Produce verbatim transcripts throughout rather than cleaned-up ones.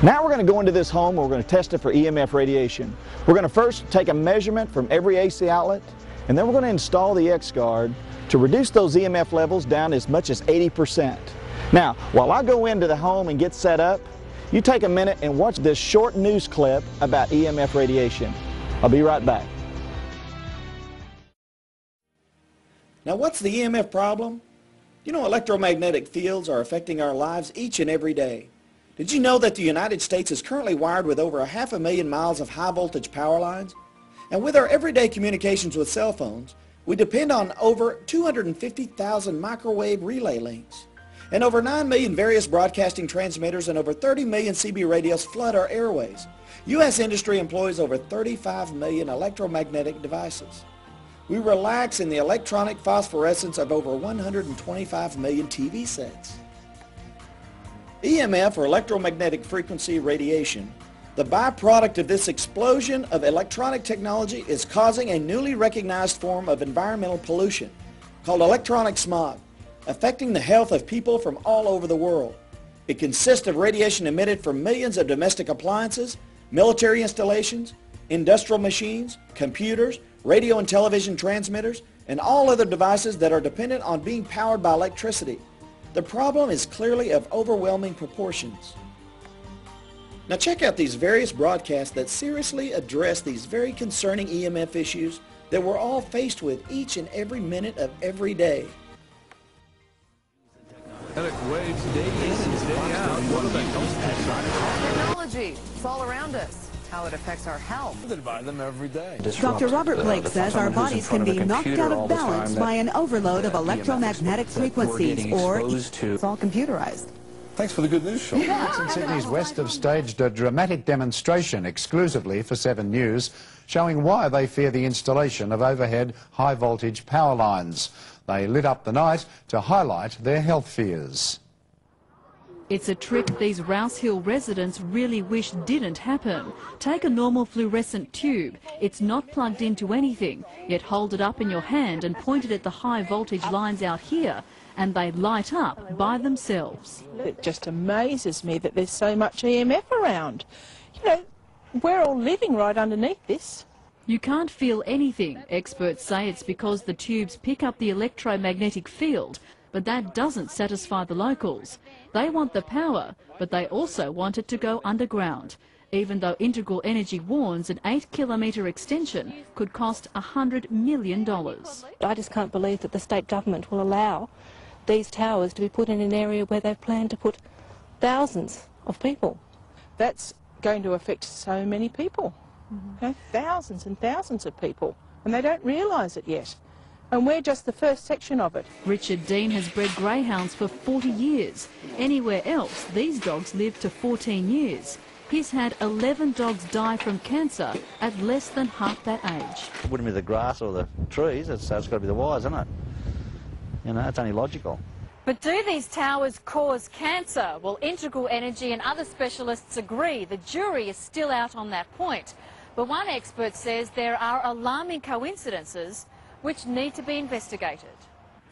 Now we're going to go into this home and we're going to test it for E M F radiation. We're going to first take a measurement from every A C outlet, and then we're going to install the X-Guard to reduce those E M F levels down as much as eighty percent. Now, while I go into the home and get set up, you take a minute and watch this short news clip about E M F radiation. I'll be right back. Now, what's the E M F problem? You know, electromagnetic fields are affecting our lives each and every day. Did you know that the United States is currently wired with over a half a million miles of high voltage power lines? And with our everyday communications with cell phones, we depend on over two hundred fifty thousand microwave relay links. And over nine million various broadcasting transmitters and over thirty million C B radios flood our airways. U S industry employs over thirty-five million electromagnetic devices. We relax in the electronic phosphorescence of over one hundred twenty-five million T V sets. E M F, or electromagnetic frequency radiation, the byproduct of this explosion of electronic technology, is causing a newly recognized form of environmental pollution called electronic smog, affecting the health of people from all over the world. It consists of radiation emitted from millions of domestic appliances, military installations, industrial machines, computers, radio and television transmitters, and all other devices that are dependent on being powered by electricity. The problem is clearly of overwhelming proportions. Now check out these various broadcasts that seriously address these very concerning E M F issues that we're all faced with each and every minute of every day. Waves day in and day out. One of the most technology is all around us. How it affects our health. By them every day. Doctor Robert Blake says our bodies can be knocked out of balance by an overload of electromagnetic frequencies, or it's all computerized. Thanks for the good news, Sean. Folks in Sydney's West have staged a dramatic demonstration exclusively for Seven News, showing why they fear the installation of overhead high-voltage power lines. They lit up the night to highlight their health fears. It's a trick these Rouse Hill residents really wish didn't happen. Take a normal fluorescent tube. It's not plugged into anything, yet hold it up in your hand and point it at the high voltage lines out here, and they light up by themselves. It just amazes me that there's so much E M F around. You know, we're all living right underneath this. You can't feel anything. Experts say it's because the tubes pick up the electromagnetic field, but that doesn't satisfy the locals. They want the power, but they also want it to go underground, even though Integral Energy warns an eight kilometre extension could cost one hundred million dollars. I just can't believe that the state government will allow these towers to be put in an area where they've planned to put thousands of people. That's going to affect so many people. Mm-hmm. You know, thousands and thousands of people, and they don't realise it yet. And we're just the first section of it. Richard Dean has bred greyhounds for forty years. Anywhere else, these dogs live to fourteen years. He's had eleven dogs die from cancer at less than half that age. It wouldn't be the grass or the trees, it's, it's got to be the wires, isn't it? You know, it's only logical. But do these towers cause cancer? Well, Integral Energy and other specialists agree. The jury is still out on that point. But one expert says there are alarming coincidences which need to be investigated.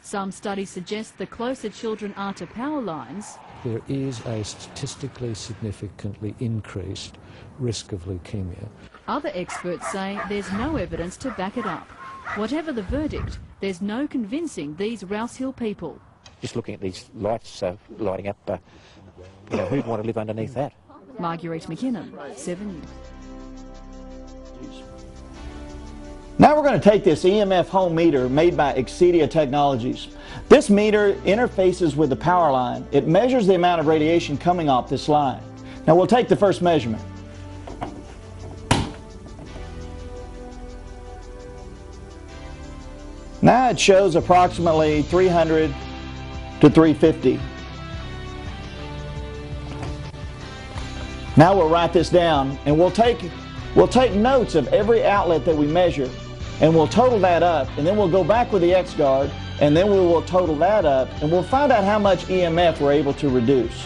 Some studies suggest the closer children are to power lines, there is a statistically significantly increased risk of leukemia. Other experts say there's no evidence to back it up. Whatever the verdict, there's no convincing these Rouse Hill people. Just looking at these lights uh, lighting up, uh, you know, who'd want to live underneath that? Marguerite McKinnon, Seven News. Now we're going to take this E M F home meter made by Xedia Technologies. This meter interfaces with the power line. It measures the amount of radiation coming off this line. Now we'll take the first measurement. Now it shows approximately three hundred to three fifty. Now we'll write this down, and we'll take, we'll take notes of every outlet that we measure, and we'll total that up, and then we'll go back with the X-Guard, and then we will total that up, and we'll find out how much E M F we're able to reduce.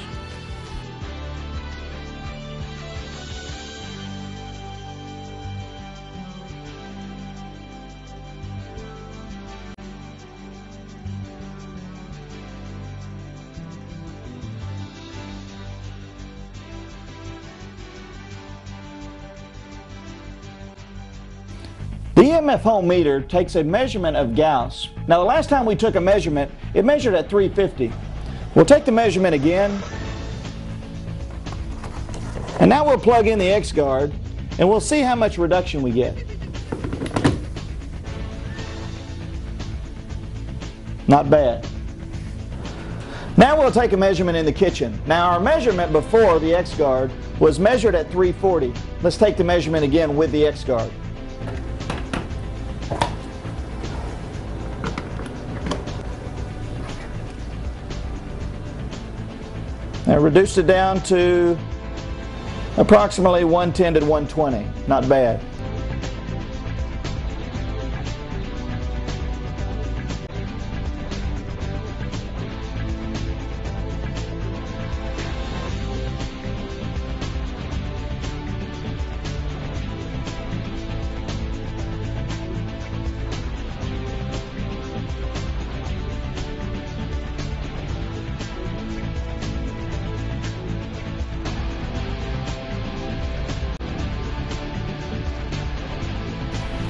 The E M F home meter takes a measurement of Gauss. Now the last time we took a measurement, it measured at three fifty. We'll take the measurement again. And now we'll plug in the X-Guard and we'll see how much reduction we get. Not bad. Now we'll take a measurement in the kitchen. Now our measurement before the X-Guard was measured at three forty. Let's take the measurement again with the X-Guard. I reduced it down to approximately one ten to one twenty. Not bad.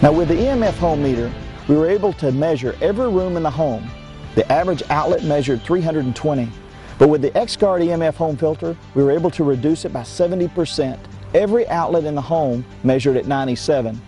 Now with the E M F home meter, we were able to measure every room in the home. The average outlet measured three hundred twenty, but with the X-Guard E M F home filter, we were able to reduce it by seventy percent. Every outlet in the home measured at ninety-seven.